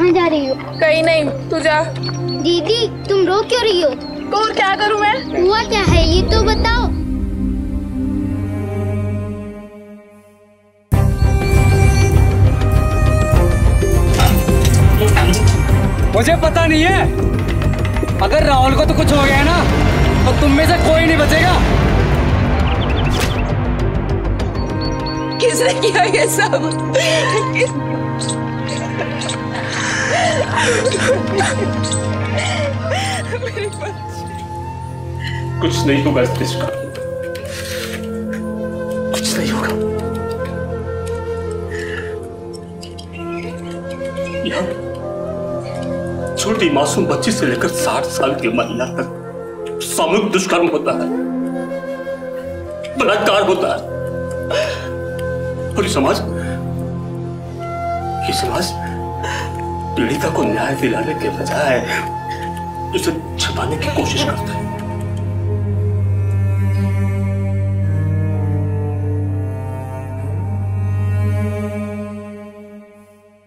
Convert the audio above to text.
कहाँ जा रही हो? कहीं नहीं, तू जा। दीदी तुम रो क्यों रही हो? तो क्या करूँ मैं? हुआ क्या है ये तो बताओ। मुझे पता नहीं है, अगर राहुल को तो कुछ हो गया ना तो तुम में से कोई नहीं बचेगा। किसने किया ये सब? कुछ नहीं होगा, कुछ नहीं होगा। यहाँ छोटी मासूम बच्ची से लेकर 60 साल की महिला तक सामूहिक दुष्कर्म होता है, बलात्कार होता है। और ये समाज पीड़िता को न्याय दिलाने के बजाय उसे छुपाने की कोशिश करता है।